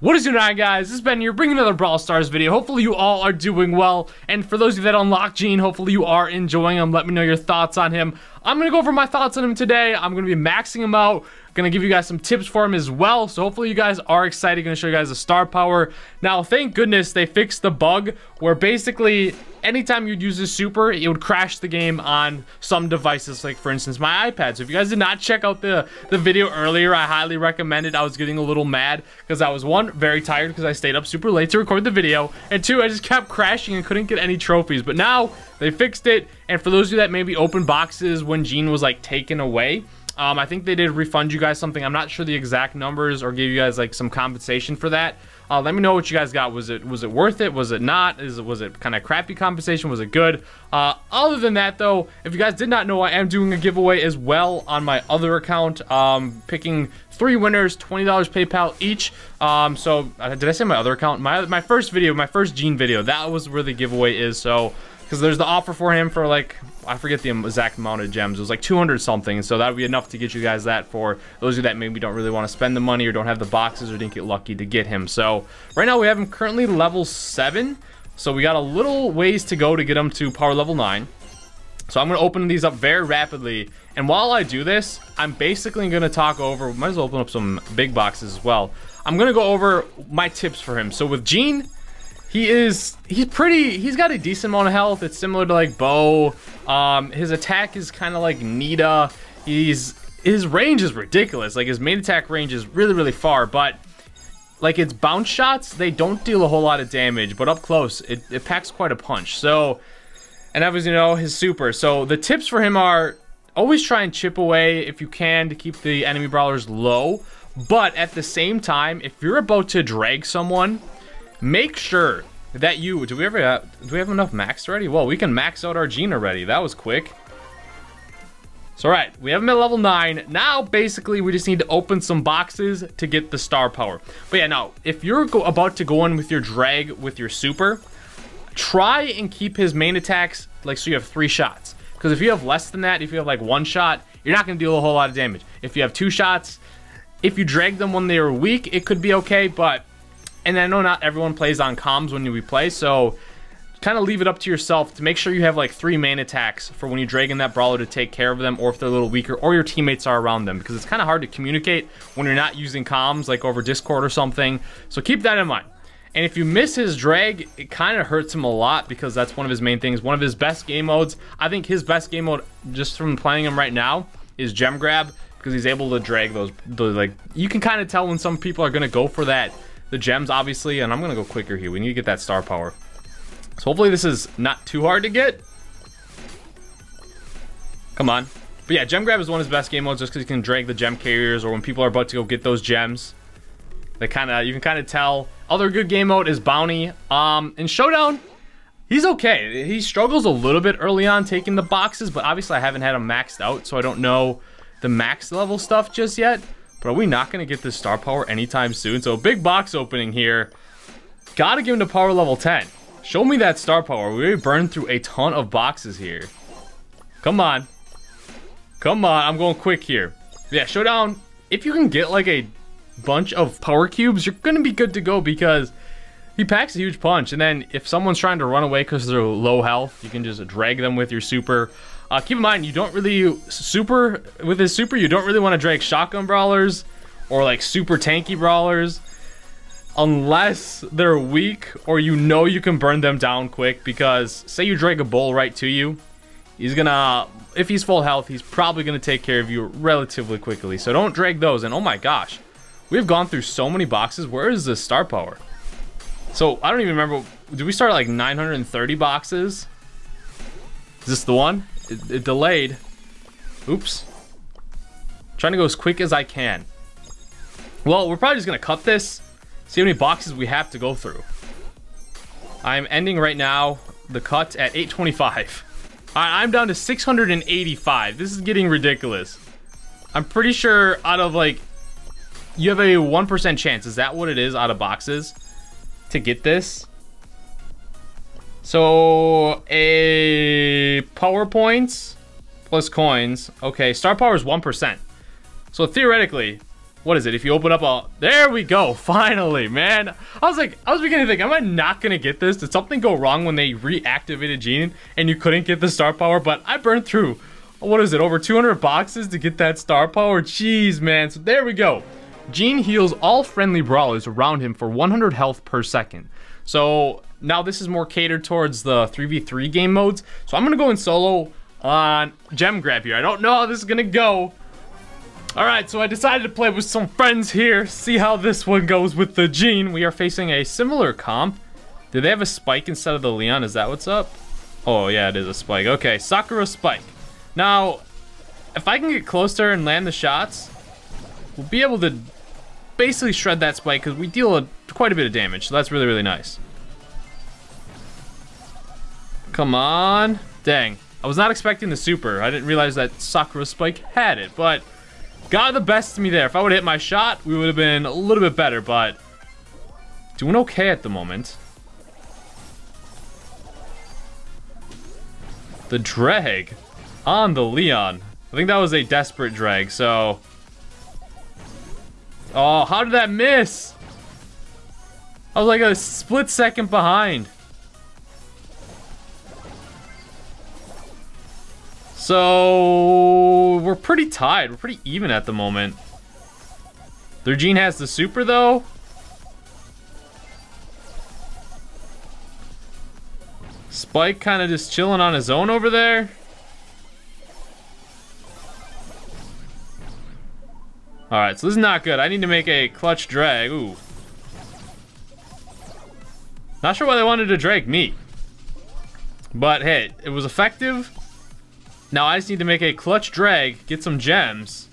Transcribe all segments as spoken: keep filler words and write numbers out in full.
What is going on, guys? This is Ben here, bringing another Brawl Stars video. Hopefully you all are doing well, and for those of you that unlock Gene, hopefully you are enjoying him. Let me know your thoughts on him. I'm going to go over my thoughts on him today. I'm going to be maxing him out. Going to give you guys some tips for him as well, so hopefully you guys are excited. Going to show you guys the star power. Now, thank goodness they fixed the bug where basically anytime you'd use this super, it would crash the game on some devices, like for instance my iPad. So if you guys did not check out the the video earlier, I highly recommend it. I was getting a little mad because I was, one, very tired because I stayed up super late to record the video, and two, I just kept crashing and couldn't get any trophies. But now they fixed it, and for those of you that maybe opened boxes when Gene was like taken away, Um, I think they did refund you guys something. I'm not sure the exact numbers, or gave you guys like some compensation for that. Uh, let me know what you guys got. Was it was it worth it? Was it not? Is it, was it kind of crappy compensation? Was it good? Uh, other than that, though, if you guys did not know, I am doing a giveaway as well on my other account, um, picking three winners, twenty dollars PayPal each. Um, so uh, did I say my other account? My my first video, my first Gene video, that was where the giveaway is. So. Because there's the offer for him for like, I forget the exact amount of gems. It was like two hundred something. So that would be enough to get you guys that, for those of you that maybe don't really want to spend the money or don't have the boxes or didn't get lucky to get him. So right now we have him currently level seven. So we got a little ways to go to get him to power level nine. So I'm going to open these up very rapidly. And while I do this, I'm basically going to talk over, might as well open up some big boxes as well. I'm going to go over my tips for him. So with Gene, He is, he's pretty, he's got a decent amount of health. It's similar to like Bo. Um, his attack is kind of like Nita. He's, his range is ridiculous. Like his main attack range is really, really far, but like it's bounce shots. They don't deal a whole lot of damage, but up close, it, it packs quite a punch. So, and that was, you know, his super. So the tips for him are always try and chip away if you can to keep the enemy brawlers low. But at the same time, if you're about to drag someone, make sure that you do we ever have, do we have enough max already? Well, we can max out our Gene already. That was quick. So all right, we have him at level nine. Now basically we just need to open some boxes to get the star power. But yeah, now if you're go, about to go in with your drag with your super, try and keep his main attacks like, so you have three shots. Because if you have less than that, if you have like one shot, you're not going to deal a whole lot of damage. If you have two shots, if you drag them when they are weak, it could be okay, but and I know not everyone plays on comms when you play, so kind of leave it up to yourself to make sure you have like three main attacks for when you drag in that brawler to take care of them, or if they're a little weaker, or your teammates are around them, because it's kind of hard to communicate when you're not using comms, like over Discord or something. So keep that in mind. And if you miss his drag, it kind of hurts him a lot, because that's one of his main things, one of his best game modes. I think his best game mode, just from playing him right now, is Gem Grab, because he's able to drag those, the, like, you can kind of tell when some people are going to go for that. The gems, obviously, and I'm gonna go quicker here. We need to get that star power. So hopefully this is not too hard to get. Come on. But yeah, Gem Grab is one of his best game modes, just because you can drag the gem carriers, or when people are about to go get those gems. They kind of, you can kind of tell. Other good game mode is Bounty. Um, in Showdown, he's okay. He struggles a little bit early on taking the boxes, but obviously I haven't had him maxed out, so I don't know the max level stuff just yet. But are we not going to get this star power anytime soon? So big box opening here. Got to give him to power level ten. Show me that star power. We already burned through a ton of boxes here. Come on. Come on. I'm going quick here. Yeah, Showdown. If you can get like a bunch of power cubes, you're going to be good to go, because he packs a huge punch. And then if someone's trying to run away because they're low health, you can just drag them with your super. Uh, keep in mind, you don't really super with his super. You don't really want to drag shotgun brawlers or like super tanky brawlers unless they're weak or you know you can burn them down quick. Because say you drag a bull right to you, he's gonna, if he's full health, he's probably gonna take care of you relatively quickly. So don't drag those. And oh my gosh, we've gone through so many boxes. Where is this star power? So I don't even remember. Did we start at like nine hundred thirty boxes? Is this the one? It, it delayed. Oops. Trying to go as quick as I can. Well, we're probably just gonna cut this. See how many boxes we have to go through. I'm ending right now the cut at eight twenty-five. I, I'm down to six hundred eighty-five. This is getting ridiculous. I'm pretty sure out of like, you have a one percent chance. Is that what it is out of boxes to get this? So, a power points plus coins. Okay, star power is one percent. So theoretically, what is it? If you open up a... There we go. Finally, man. I was like, I was beginning to think, am I not going to get this? Did something go wrong when they reactivated Gene and you couldn't get the star power? But I burned through, what is it, over two hundred boxes to get that star power? Jeez, man. So there we go. Gene heals all friendly brawlers around him for one hundred health per second. So now this is more catered towards the three v three game modes. So I'm going to go in solo on Gem Grab here. I don't know how this is going to go. Alright, so I decided to play with some friends here, see how this one goes with the Gene. We are facing a similar comp. Do they have a Spike instead of the Leon? Is that what's up? Oh yeah, it is a Spike. Okay, Sakura Spike. Now, if I can get close to her and land the shots, we'll be able to basically shred that Spike because we deal a, quite a bit of damage, so that's really, really nice. Come on. Dang. I was not expecting the super. I didn't realize that Sakura Spike had it, but... got the best of me there. If I would have hit my shot, we would have been a little bit better, but doing okay at the moment. The drag on the Leon. I think that was a desperate drag, so... oh, how did that miss? I was like a split second behind. So we're pretty tied. We're pretty even at the moment. Their Gene has the super though. Spike kind of just chilling on his own over there. All right, so this is not good. I need to make a clutch drag. Ooh. Not sure why they wanted to drag me. But hey, it was effective. Now I just need to make a clutch drag, get some gems.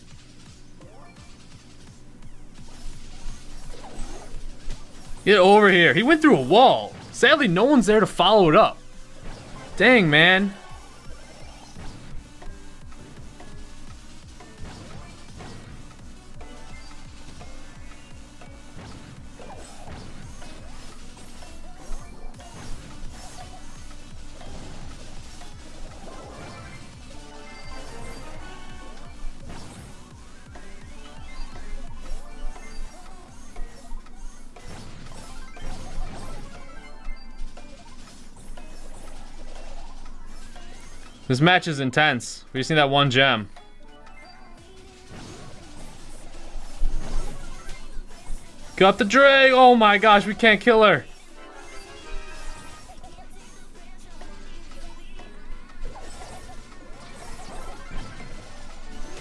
Get over here. He went through a wall. Sadly, no one's there to follow it up. Dang, man. This match is intense. We just need that one gem. Got the drag. Oh my gosh, we can't kill her.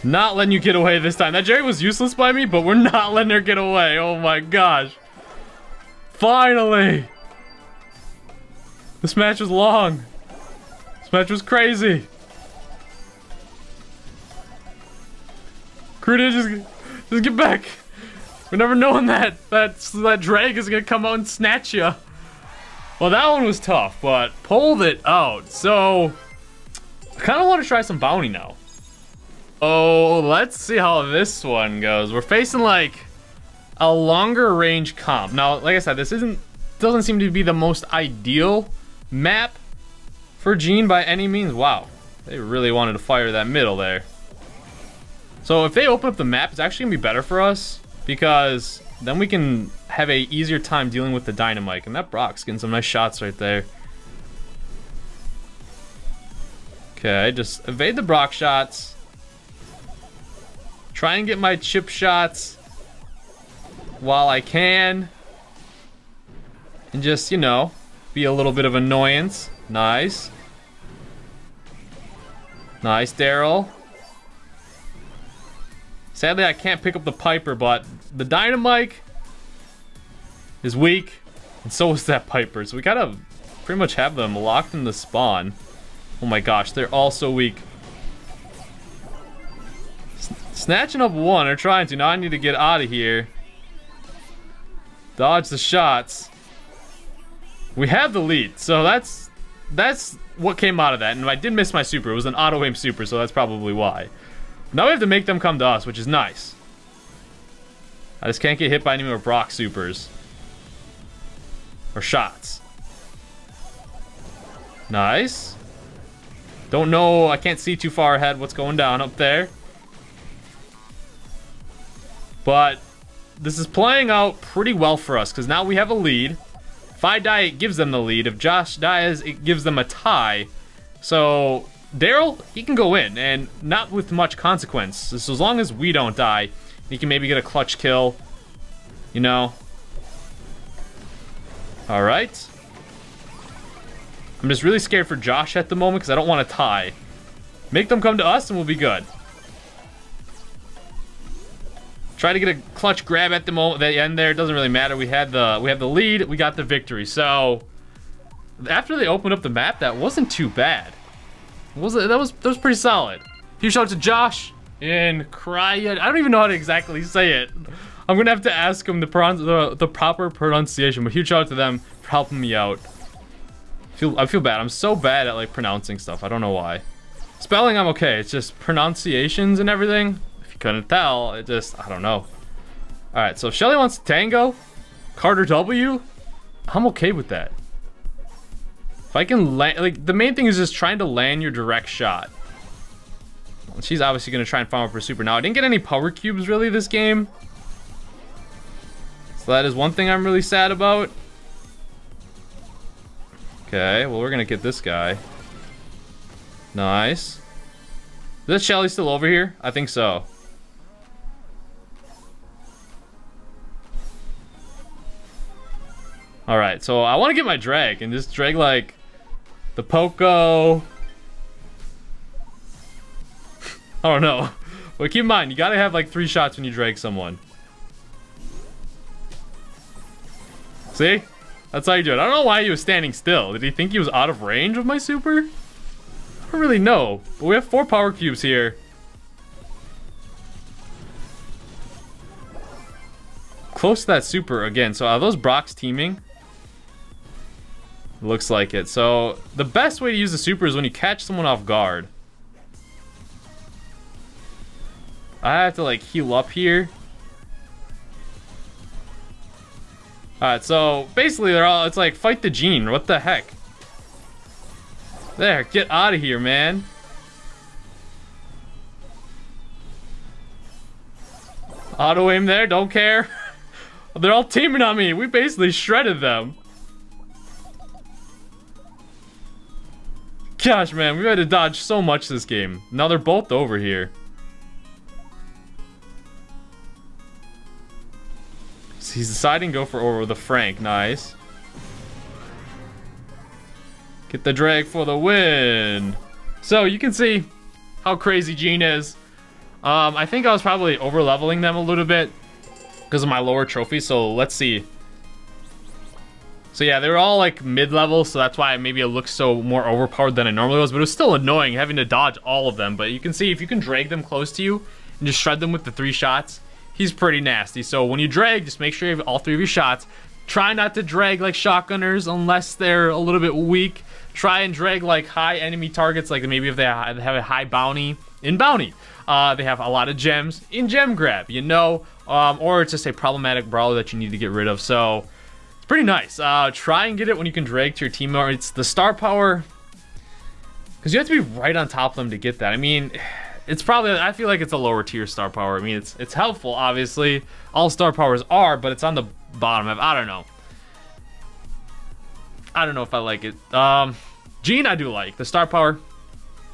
Not letting you get away this time. That drag was useless by me, but we're not letting her get away. Oh my gosh. Finally. This match was long. Match was crazy. Cruda, just, just get back. We're never knowing that that that drag is gonna come out and snatch you. Well, that one was tough, but pulled it out. So, I kind of want to try some bounty now. Oh, let's see how this one goes. We're facing like a longer range comp. Now, like I said, this isn't doesn't seem to be the most ideal map for Gene by any means. Wow, they really wanted to fire that middle there. So if they open up the map, it's actually gonna be better for us because then we can have a easier time dealing with the Dynamite. And that Brock's getting some nice shots right there. Okay, just evade the Brock shots. Try and get my chip shots while I can. And just, you know, be a little bit of annoyance. Nice. Nice, Daryl. Sadly, I can't pick up the Piper, but the Dynamite is weak, and so is that Piper. So we gotta pretty much have them locked in the spawn. Oh my gosh, they're all so weak. S snatching up one, or trying to. Now I need to get out of here. Dodge the shots. We have the lead, so that's... that's what came out of that, and I did miss my super. It was an auto-aim super, so that's probably why. Now we have to make them come to us, which is nice. I just can't get hit by any more Brock supers. Or shots. Nice. Don't know, I can't see too far ahead what's going down up there. But this is playing out pretty well for us because now we have a lead. If I die, it gives them the lead. If Josh dies, it gives them a tie. So Daryl, he can go in, and not with much consequence. So as long as we don't die, he can maybe get a clutch kill, you know. All right. I'm just really scared for Josh at the moment because I don't want to tie. Make them come to us and we'll be good. Try to get a clutch grab at the moment, the end there. It doesn't really matter. We had the we have the lead. We got the victory. So after they opened up the map, that wasn't too bad. Was it? That was that was pretty solid. Huge shout out to Josh and Cryon. I don't even know how to exactly say it. I'm gonna have to ask him the the, the proper pronunciation. But huge shout out to them for helping me out. I feel I feel bad. I'm so bad at like pronouncing stuff. I don't know why. Spelling I'm okay. It's just pronunciations and everything. If you couldn't tell, it just I don't know. All right. So Shelly wants Tango, Carter W. I'm okay with that. If I can land, like, the main thing is just trying to land your direct shot. She's obviously going to try and farm up her super. Now, I didn't get any power cubes, really, this game. So that is one thing I'm really sad about. Okay, well, we're going to get this guy. Nice. Is that Shelly still over here? I think so. All right, so I want to get my drag and just drag, like, the Poco. I don't know. But keep in mind, you gotta have like three shots when you drag someone. See? That's how you do it. I don't know why he was standing still. Did he think he was out of range of my super? I don't really know. But we have four power cubes here. Close to that super again. So are those Brocks teaming? Looks like it. So the best way to use the super is when you catch someone off guard. I have to like heal up here. Alright, so basically they're all, it's like fight the Gene. What the heck? There, get out of here, man. Auto aim there, don't care. They're all teaming on me. We basically shredded them. Gosh, man, we had to dodge so much this game. Now they're both over here. He's deciding to go for over the Frank. Nice. Get the drag for the win. So you can see how crazy Gene is. Um, I think I was probably over leveling them a little bit because of my lower trophy. So let's see. So yeah, they were all like mid-level. So that's why maybe it looks so more overpowered than it normally was. But it was still annoying having to dodge all of them. But you can see if you can drag them close to you and just shred them with the three shots, he's pretty nasty. So when you drag, just make sure you have all three of your shots. Try not to drag like shotgunners unless they're a little bit weak. Try and drag like high enemy targets, like maybe if they have a high bounty in Bounty. Uh, they have a lot of gems in Gem Grab, you know, um, or it's just a problematic brawler that you need to get rid of. So it's pretty nice. Uh, try and get it when you can drag to your teammate. It's the star power, because you have to be right on top of them to get that. I mean, it's probably, I feel like it's a lower tier star power. I mean, it's it's helpful, obviously. All star powers are, but it's on the bottom of, I don't know. I don't know if I like it. Um, Gene, I do like. The star power,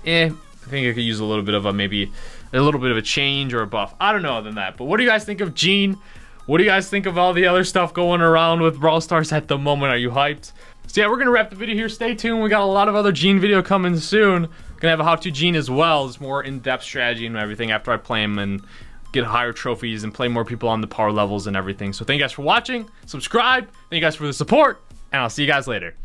eh, I think I could use a little bit of a, maybe a little bit of a change or a buff. I don't know other than that. But what do you guys think of Gene? What do you guys think of all the other stuff going around with Brawl Stars at the moment? Are you hyped? So yeah, we're gonna wrap the video here. Stay tuned. We got a lot of other Gene video coming soon. Gonna have a how-to Gene as well. It's more in-depth strategy and everything after I play him and get higher trophies and play more people on the power levels and everything. So thank you guys for watching. Subscribe. Thank you guys for the support. And I'll see you guys later.